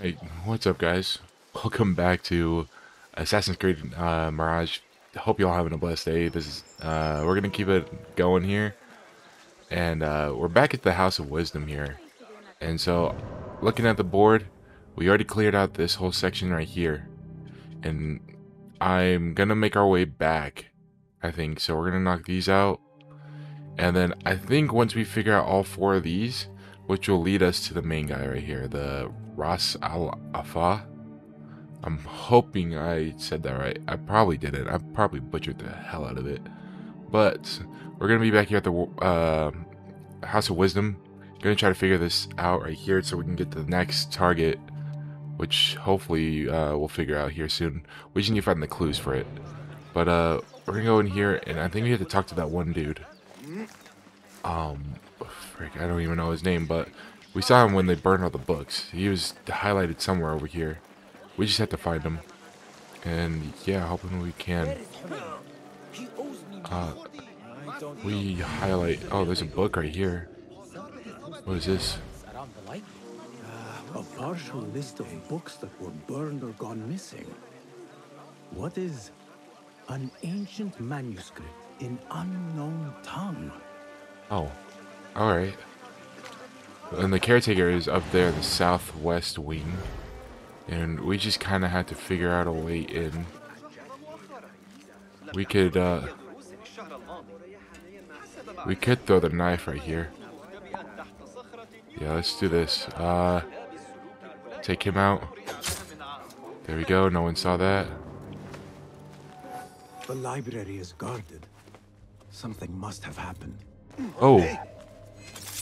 Hey, what's up, guys? Welcome back to Assassin's Creed Mirage. Hope y'all having a blessed day. This is we're gonna keep it going here, and we're back at the House of Wisdom here. And so, looking at the board, we already cleared out this whole section right here, and I'm gonna make our way back, I think. So we're gonna knock these out, and then I think once we figure out all four of these, which will lead us to the main guy right here, the Ras Al Afa. I'm hoping I said that right. I probably didn't. I probably butchered the hell out of it. But we're gonna be back here at the House of Wisdom. Gonna try to figure this out right here so we can get to the next target, which hopefully we'll figure out here soon. We just need to find the clues for it. But we're gonna go in here, and I think we have to talk to that one dude. Frick, I don't even know his name, but we saw him when they burned all the books. He was highlighted somewhere over here. We just have to find him, and yeah, hoping we can. We highlight. Oh, there's a book right here. What is this? A partial list of books that were burned or gone missing. What is an ancient manuscript in unknown tongue? Oh, all right. And the caretaker is up there, the southwest wing. And we just kind of had to figure out a way in. We could throw the knife right here. Yeah, let's do this. Take him out. There we go. No one saw that. The library is guarded. Something must have happened. Oh,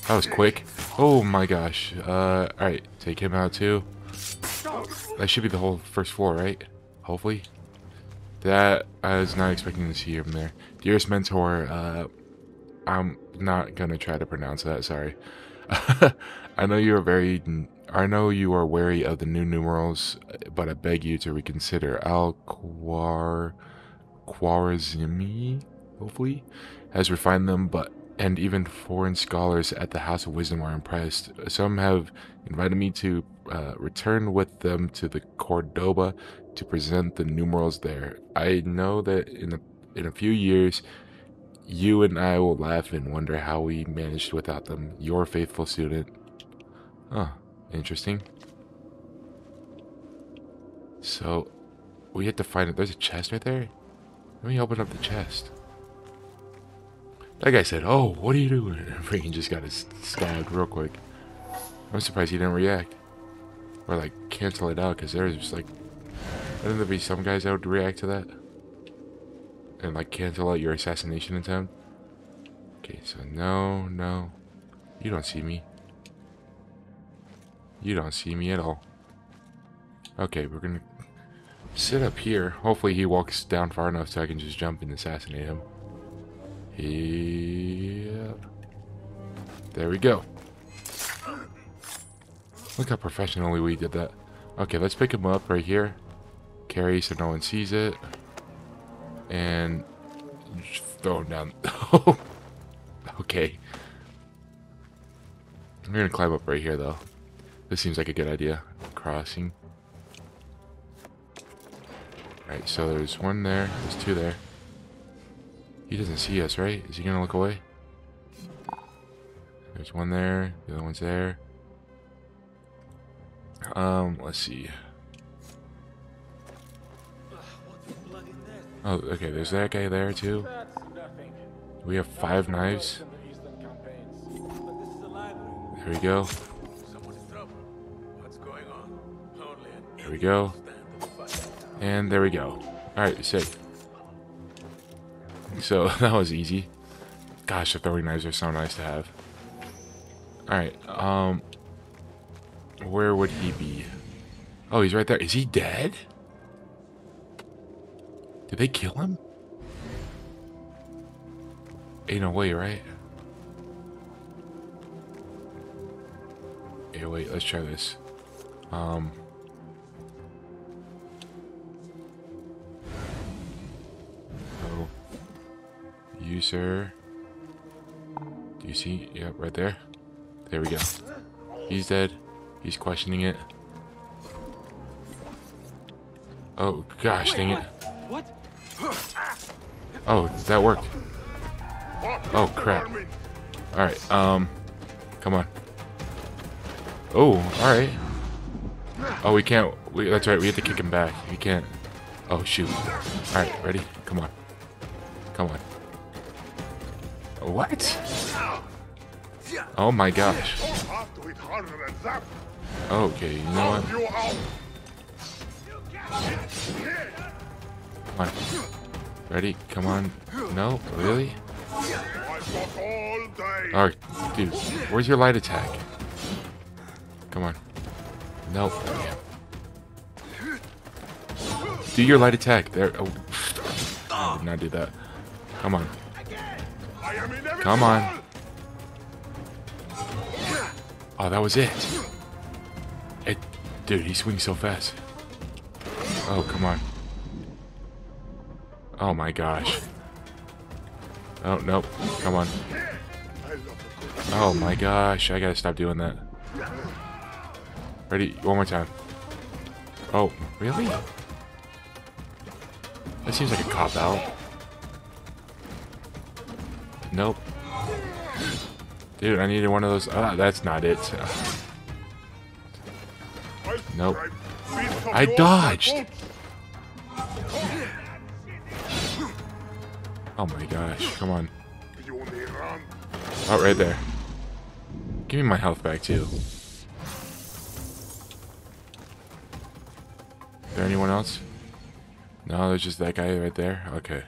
that was quick. Oh my gosh. All right, take him out too. That should be the whole first floor, right? Hopefully. That, I was not expecting to see him there. Dearest mentor, I'm not gonna try to pronounce that, sorry. I know you are wary of the new numerals, but I beg you to reconsider. Al-Khwarizmi, hopefully, has refined them, and even foreign scholars at the House of Wisdom are impressed. Some have invited me to return with them to the Cordoba to present the numerals there. I know that in a few years, you and I will laugh and wonder how we managed without them. Your faithful student. Huh, interesting. So, we had to find it. There's a chest right there? Let me open up the chest. That guy said, "Oh, what are you doing?" And freaking just got his stabbed real quick. I'm surprised he didn't react. Or, like, cancel it out, because there's just, like... Wouldn't there be some guys that would react to that? And, like, cancel out your assassination attempt? Okay, so no, no. You don't see me. You don't see me at all. Okay, we're gonna sit up here. Hopefully he walks down far enough so I can just jump and assassinate him. Yep. There we go. Look how professionally we did that. Okay, let's pick him up right here. Carry so no one sees it. And just throw him down. Okay. I'm gonna climb up right here though. This seems like a good idea. Crossing. Alright, so there's one there. There's two there. He doesn't see us, right? Is he gonna look away? There's one there. The other one's there. Let's see. Oh, okay, there's that guy there too. We have 5 knives. There we go. There we go. And there we go. Alright, sick. So, that was easy. Gosh, the throwing knives are so nice to have. Alright, where would he be? Oh, he's right there. Is he dead? Did they kill him? Ain't no way, right? Hey, wait, let's try this. Oh. You, sir. Do you see? Yep, right there. There we go. He's dead. He's questioning it. Oh, gosh, dang it. What? Oh, that worked. Oh, crap. Alright, come on. Oh, alright. Oh, we can't. That's right, we have to kick him back. He can't. Oh, shoot. Alright, ready? Come on. Come on. What? Oh my gosh. Okay, you know what? Come on. Ready? Come on. No? Really? Alright, dude. Where's your light attack? Come on. No. Do your light attack. There. Oh. I did not do that. Come on. Come on. Oh, that was it. Dude, he swings so fast. Oh, come on. Oh my gosh. Oh, nope. Come on. Oh my gosh. I gotta stop doing that. Ready? One more time. Oh, really? That seems like a cop-out. Nope. Dude, I needed one of those. Ah, that's not it. Nope. I dodged! Oh my gosh, come on. Oh, right there. Give me my health back, too. Is there anyone else? No, there's just that guy right there? Okay.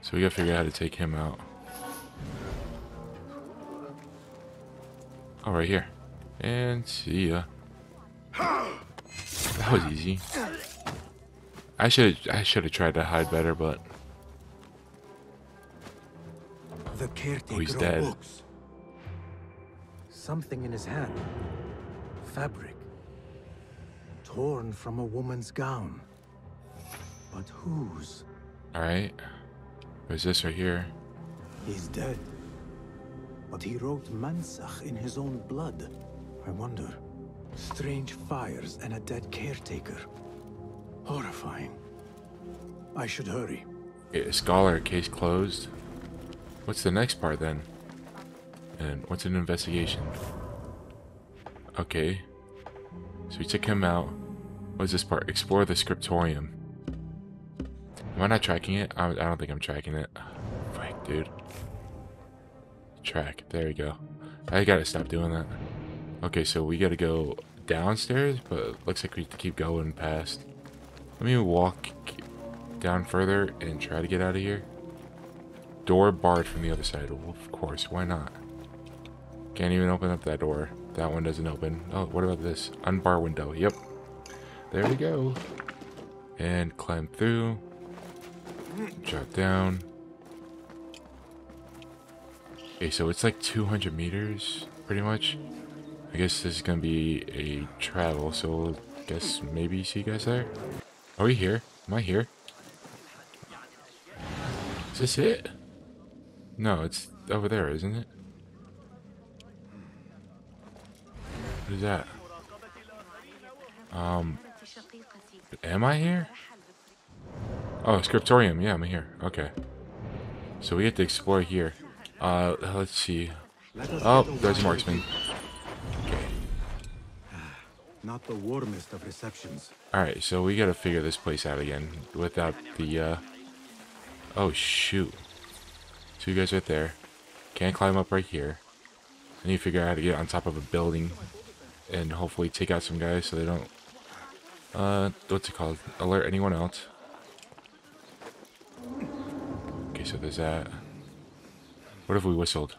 So we gotta figure out how to take him out. Oh, right here. And see ya. That was easy. I should have tried to hide better, but oh, he's dead. Something in his hand. Fabric. Torn from a woman's gown. But whose? Alright. There's this right here. He's dead. But he wrote Mansakh in his own blood. I wonder. Strange fires and a dead caretaker. Horrifying. I should hurry. A scholar, case closed. What's the next part then? And what's an investigation? Okay. So we took him out. What's this part? Explore the scriptorium. Am I not tracking it? I don't think I'm tracking it. Fuck, dude. Track. There you go. I gotta stop doing that. Okay, so we gotta go downstairs, but it looks like we have to keep going past. Let me walk down further and try to get out of here. Door barred from the other side. Well, of course, why not? Can't even open up that door. That one doesn't open. Oh, what about this? Unbar window. Yep. There we go. And climb through. Drop down. Okay, so it's like 200 meters, pretty much. I guess this is gonna be a travel, so I guess maybe see you guys there. Are we here? Am I here? Is this it? No, it's over there, isn't it? What is that? Am I here? Oh, scriptorium. Yeah, I'm here. Okay. So we have to explore here. Let's see. Oh, there's a marksman. Not the warmest of receptions. Alright, so we gotta figure this place out again without the, oh, shoot. Two guys right there. Can't climb up right here. I need to figure out how to get on top of a building and hopefully take out some guys so they don't, what's it called? Alert anyone else. Okay, so there's that. What if we whistled?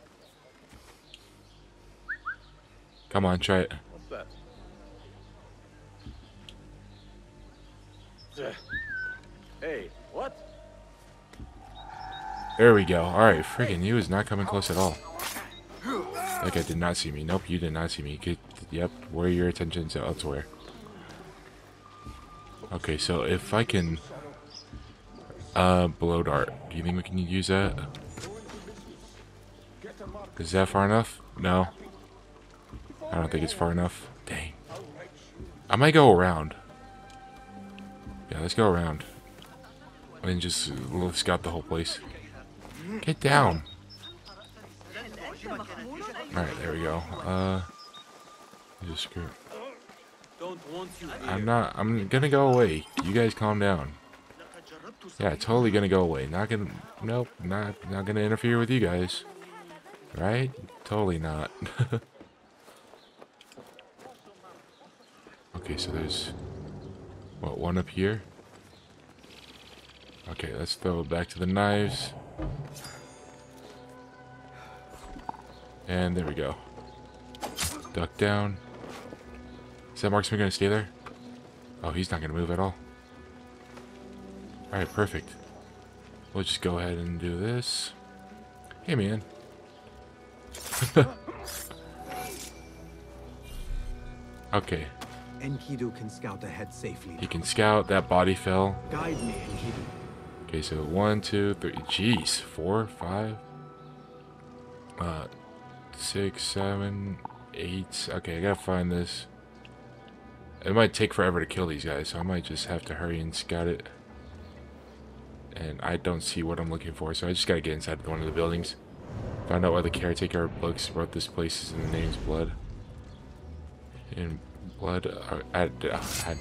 Come on, try it. Hey, what? There we go. Alright, friggin' you is not coming close at all. That guy did not see me. Nope, you did not see me. Get, yep, where your attention is elsewhere. Okay, so if I can... blow dart. Do you think we can use that? Is that far enough? No. I don't think it's far enough. Dang. I might go around. Yeah, let's go around. And just scout the whole place. Get down. Alright, there we go. Just screw it. I'm gonna go away. You guys calm down. Yeah, totally gonna go away. Not gonna, nope, not gonna interfere with you guys. Right? Totally not. Okay, so there's, what, one up here? Okay, let's throw it back to the knives. And there we go. Duck down. Is that marksman gonna stay there? Oh, he's not gonna move at all. Alright, perfect. We'll just go ahead and do this. Hey, man. Okay. Enkidu can scout ahead safely. He can scout. That body fell. Guide me, Enkidu. Okay, so 1, 2, 3. Jeez, 4, 5, 6, 7, 8. Okay, I gotta find this. It might take forever to kill these guys, so I might just have to hurry and scout it. And I don't see what I'm looking for, so I just gotta get inside one of the buildings. Find out why the caretaker of books wrote this place is in the name's blood. In blood? I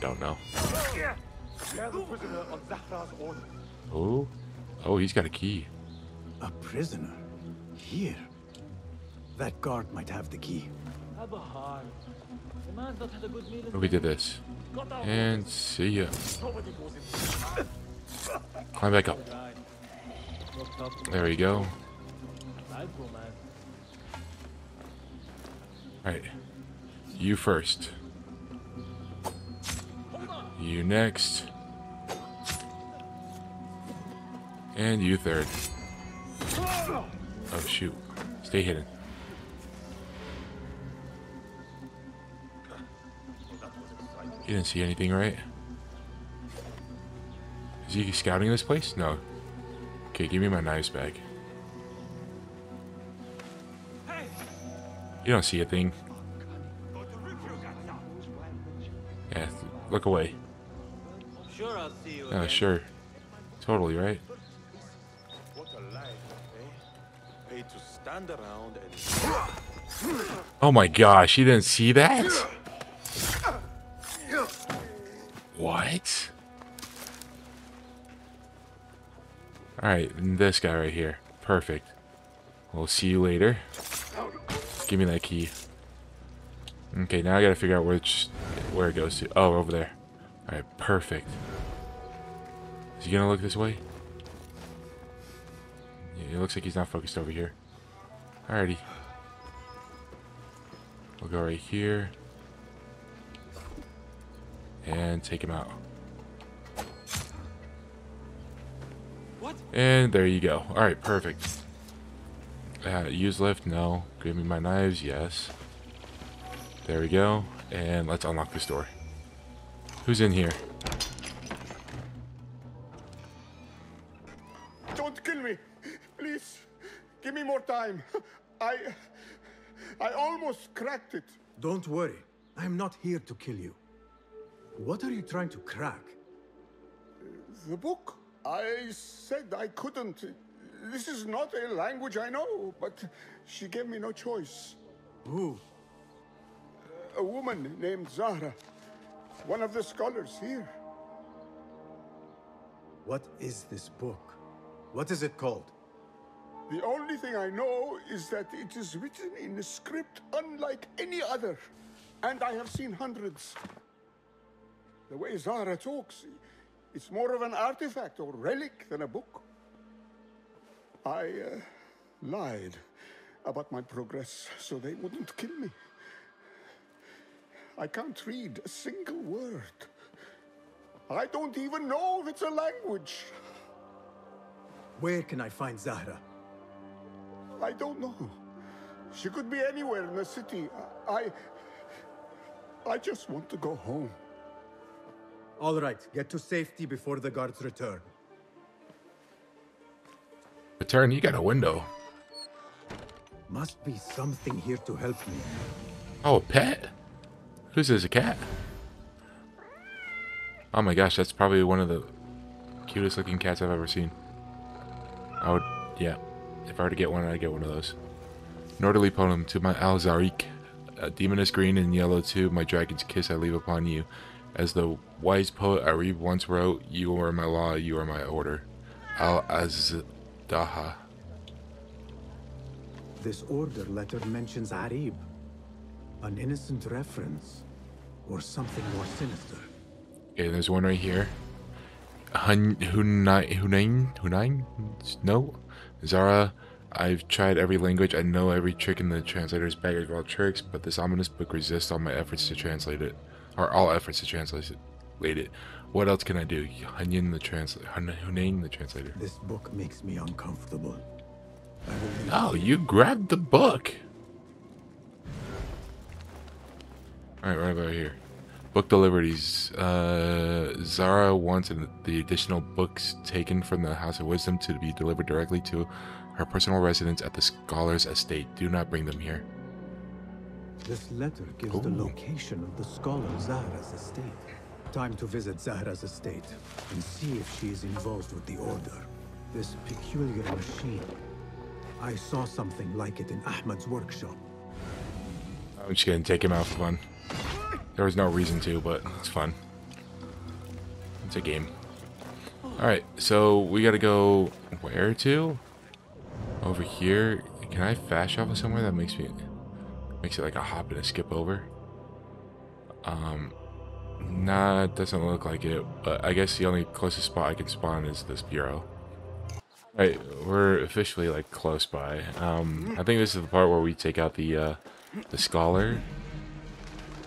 don't know. Oh? Oh, he's got a key. A prisoner? Here? That guard might have the key. We did this. And see ya. Climb back up. There we go. Alright. You first. You next. And you third. Oh shoot. Stay hidden. You didn't see anything, right? Is he scouting this place? No. Okay, give me my knives back. You don't see a thing. Yeah, look away. Oh, sure. Totally, right? Oh my gosh, you didn't see that? What? Alright, this guy right here. Perfect. We'll see you later. Give me that key. Okay, now I gotta figure out where it goes to. Oh, over there. Alright, perfect. Is he gonna look this way? Yeah, it looks like he's not focused over here. Alrighty. We'll go right here. And take him out. What? And there you go. Alright, perfect. Use lift? No. Give me my knives? Yes. There we go. And let's unlock this door. Who's in here? Don't kill me. Please. Give me more time. I almost cracked it. Don't worry. I'm not here to kill you. What are you trying to crack? The book. I said I couldn't. This is not a language I know, but she gave me no choice. Who? A woman named Zahra. One of the scholars here. What is this book? What is it called? The only thing I know is that it is written in a script unlike any other. And I have seen hundreds. The way Zahra talks, it's more of an artifact or relic than a book. I lied about my progress so they wouldn't kill me. I can't read a single word. I don't even know if it's a language. Where can I find Zahra? I don't know. She could be anywhere in the city. I just want to go home. All right, get to safety before the guards return. Return? You got a window. Must be something here to help me. Oh, a pet? Who's this? A cat? Oh my gosh, that's probably one of the cutest looking cats I've ever seen. I would, yeah. If I were to get one, I'd get one of those. Northerly poem to my Al-Zarik. A demon is green and yellow too. My dragon's kiss I leave upon you. As the wise poet Arib once wrote, you are my law, you are my order. Al-Azdaha. This order letter mentions Arib. An innocent reference. Or something more sinister. Okay, there's one right here. Hunain? No? Zahra, I've tried every language, I know every trick in the translator's bag of all tricks, but this ominous book resists all my efforts to translate it. Or all efforts to translate it. What else can I do? Hunain the translator. This book makes me uncomfortable. Oh, you grabbed the book! Alright, right about here. Book deliveries. Zahra wants the additional books taken from the House of Wisdom to be delivered directly to her personal residence at the Scholar's Estate. Do not bring them here. This letter gives the location of the Scholar Zahra's estate. Time to visit Zahra's estate and see if she is involved with the Order. This peculiar machine. I saw something like it in Ahmed's workshop. I'm just gonna take him out for fun. There was no reason to, but it's fun. It's a game. Alright, so we gotta go where to? Over here. Can I fast travel somewhere? That makes it like a hop and a skip over. Nah, it doesn't look like it, but I guess the only closest spot I can spawn is this bureau. Alright, we're officially like close by. I think this is the part where we take out the scholar.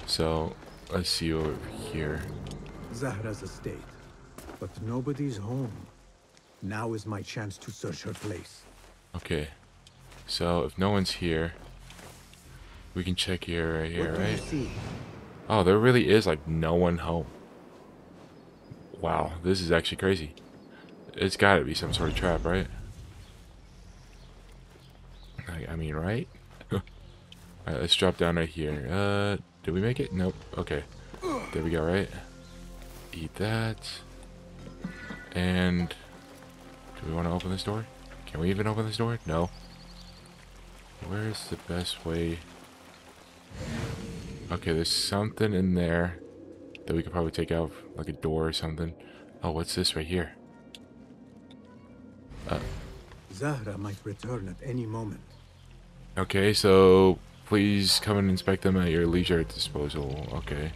So, let's see over here. Zahra's estate, but nobody's home. Now is my chance to search her place. Okay, so if no one's here, we can check here, right here, right? Oh, there really is like no one home. Wow, this is actually crazy. It's got to be some sort of trap, right? I mean, right? Alright, let's drop down right here. Did we make it? Nope. Okay. There we go, right? Eat that. And do we want to open this door? Can we even open this door? No. Where's the best way? Okay, there's something in there that we could probably take out, like a door or something. Oh, what's this right here? Zahra might return at any moment. Okay, so please come and inspect them at your leisure disposal. Okay.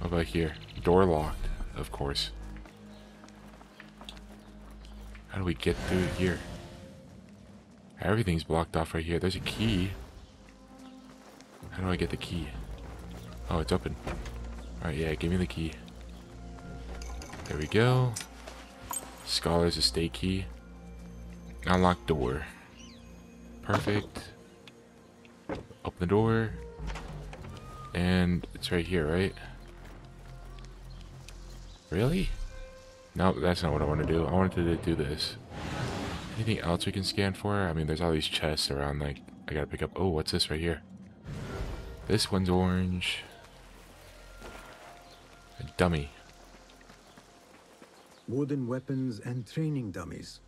What about here? Door locked, of course. How do we get through here? Everything's blocked off right here. There's a key. How do I get the key? Oh, it's open. Alright, yeah, give me the key. There we go. Scholar's estate key. Unlock door. Perfect. Open the door, and it's right here, right? Really? No, that's not what I want to do. I wanted to do this. Anything else we can scan for? I mean, there's all these chests around, like, I gotta pick up. Oh, what's this right here? This one's orange. A dummy. Wooden weapons and training dummies.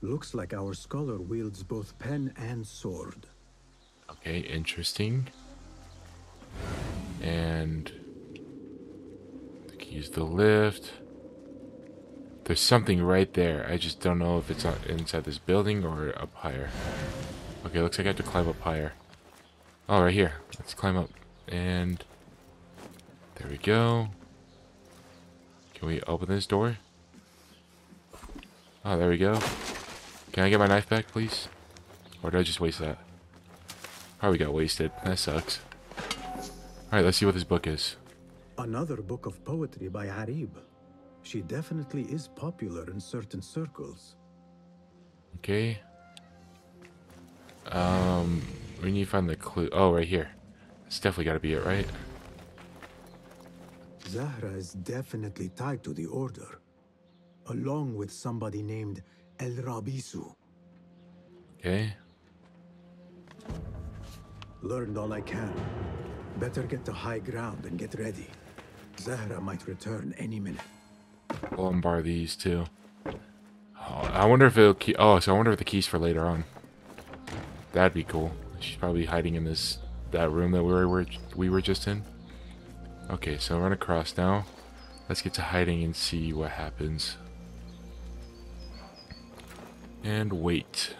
Looks like our scholar wields both pen and sword. Okay, interesting. And the keys to the lift. There's something right there. I just don't know if it's inside this building or up higher. Okay, looks like I have to climb up higher. Oh, right here. Let's climb up. And there we go. Can we open this door? Oh, there we go. Can I get my knife back, please? Or did I just waste that? Probably got wasted. That sucks. Alright, let's see what this book is. Another book of poetry by Arib. She definitely is popular in certain circles. Okay. We need to find the clue. Oh, right here. It's definitely got to be it, right? Zahra is definitely tied to the Order. Along with somebody named El Rabisu. Okay. Learned all I can. Better get to high ground and get ready. Zahra might return any minute. Bombard these too. Oh, I wonder if it'll keep. Oh, so I wonder if the keys for later on. That'd be cool. She's probably hiding in that room that we were just in. Okay, so run across now. Let's get to hiding and see what happens. And wait.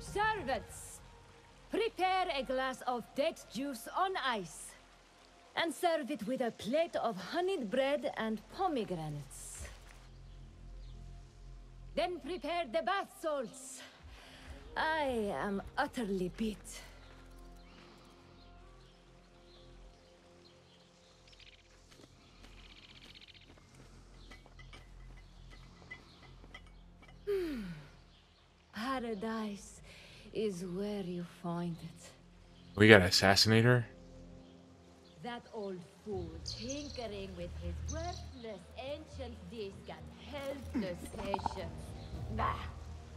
Servants, prepare a glass of date juice on ice and serve it with a plate of honeyed bread and pomegranates. Then prepare the bath salts. I am utterly beat. Paradise is where you find it. We gotta assassinate her? That old fool tinkering with his worthless ancient disc and helpless patience. Bah!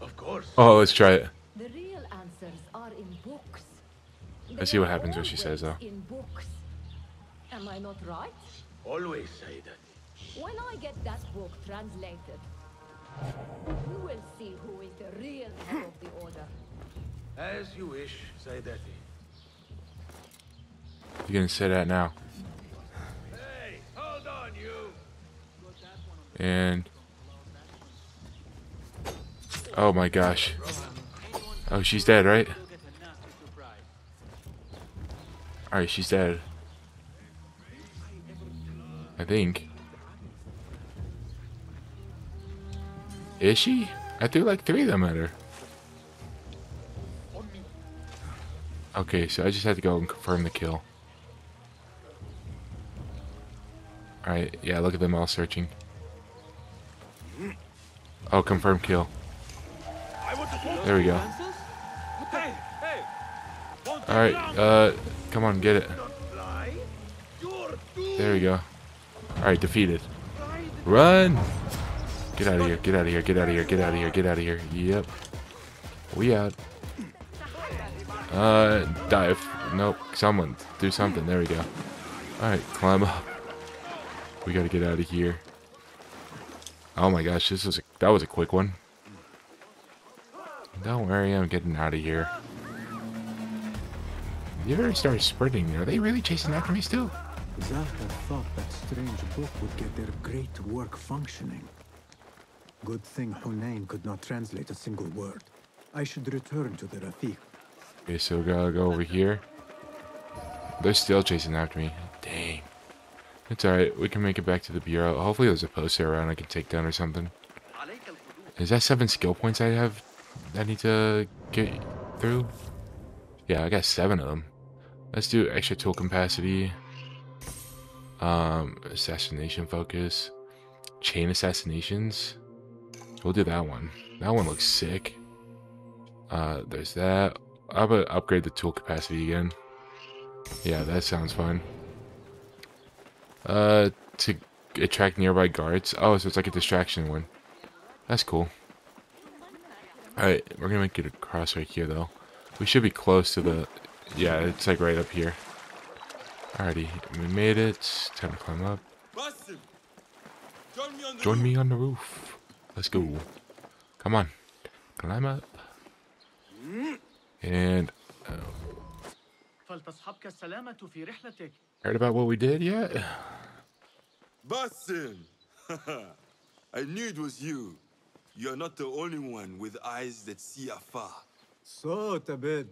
Of course. Oh, let's try it. The real answers are in books. Let's see what happens when she says, though. In books. Am I not right? Always say that. When I get that book translated, you will see who is the real head of the order. As you wish, Saidati. You're gonna say that now. Hey, hold on, you. And oh my gosh. Oh, she's dead, right? Alright, she's dead. I think. Is she? I threw like 3 of them at her. Okay, so I just had to go and confirm the kill. Alright, yeah, look at them all searching. Oh, confirm kill. There we go. Alright, come on, get it. There we go. Alright, defeated. Run! Get out of here, get out of here, get out of here, get out of here, get out of here. Yep. We out. Dive. Nope. Someone. Do something. There we go. Alright, climb up. We gotta get out of here. Oh my gosh, that was a quick one. Don't worry, I'm getting out of here. You ever start sprinting? Are they really chasing after me still? Zahra thought that strange book would get their great work functioning. Good thing Hunain could not translate a single word. I should return to the Rafiq. Okay, so we gotta go over here. They're still chasing after me. Dang. It's alright, we can make it back to the bureau. Hopefully there's a poster around I can take down or something. Is that 7 skill points I have that I need to get through? Yeah, I got 7 of them. Let's do extra tool capacity. Assassination focus. Chain assassinations. We'll do that one. That one looks sick. There's that. I'm gonna upgrade the tool capacity again. Yeah, that sounds fun. To attract nearby guards. Oh, so it's like a distraction one. That's cool. Alright, we're gonna make it across right here, though. We should be close to the... Yeah, it's like right up here. Alrighty, we made it. Time to climb up. Join me on the roof. Let's go. Come on. Climb up. And heard about what we did yet? Basim, I knew it was you. You're not the only one with eyes that see afar. So, Tabed,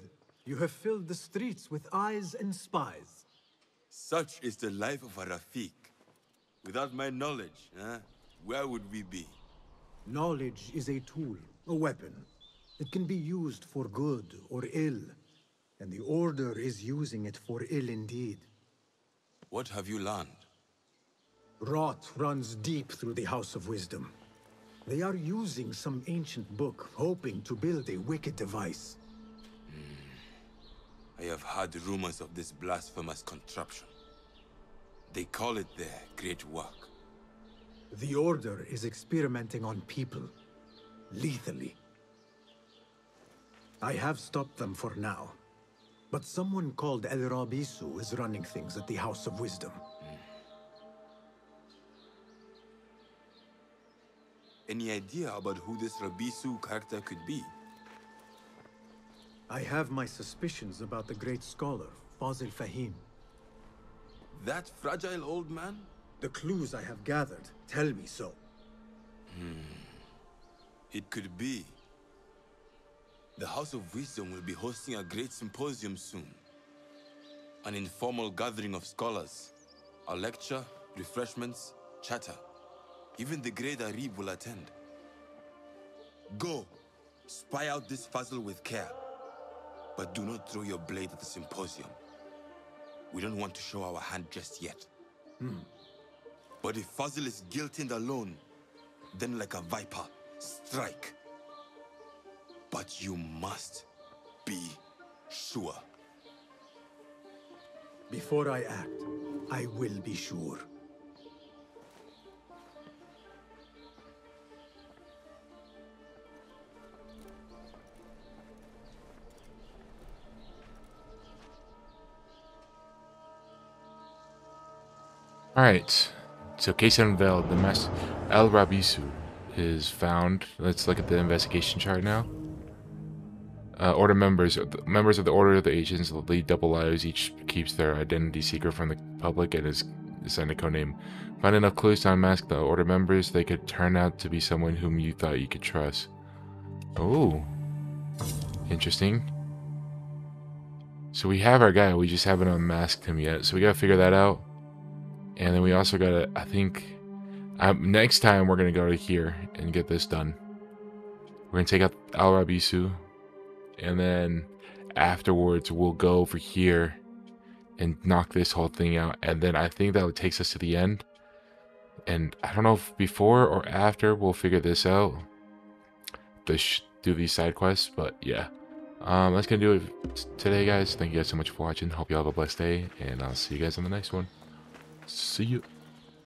you have filled the streets with eyes and spies. Such is the life of a Rafiq. Without my knowledge, where would we be? Knowledge is a tool, a weapon. It can be used for good or ill, and the Order is using it for ill indeed. What have you learned? Rot runs deep through the House of Wisdom. They are using some ancient book, hoping to build a wicked device. I have heard rumors of this blasphemous contraption. They call it their great work. The Order is experimenting on people. Lethally. I have stopped them for now. But someone called El Rabisu is running things at the House of Wisdom. Any idea about who this Rabisu character could be? I have my suspicions about the great scholar, Fazel Fahim. That fragile old man? The clues I have gathered tell me so. It could be. The House of Wisdom will be hosting a great symposium soon. An informal gathering of scholars. A lecture, refreshments, chatter. Even the great Arib will attend. Go! Spy out this Fazel with care. But do not throw your blade at the symposium. We don't want to show our hand just yet. But if Fazel is guilty and alone, then like a viper, strike. But you must be sure. Before I act, I will be sure. Alright, so case unveiled, the master El Rabisu is found. Let's look at the investigation chart now. Order members. Members of the Order of the Ancients lead double lives. Each keeps their identity secret from the public and is assigned a codename. Find enough clues to unmask the Order members. They could turn out to be someone whom you thought you could trust. Oh, interesting. So we have our guy. We just haven't unmasked him yet. So we gotta figure that out. And then we also gotta, I think, next time we're gonna go to here and get this done. We're gonna take out El Rabisu, and then afterwards we'll go over here and knock this whole thing out. And then I think that takes us to the end. And I don't know if before or after we'll figure this out. Do these side quests, but yeah. That's gonna do it today, guys. Thank you guys so much for watching. Hope you all have a blessed day, and I'll see you guys on the next one. See you.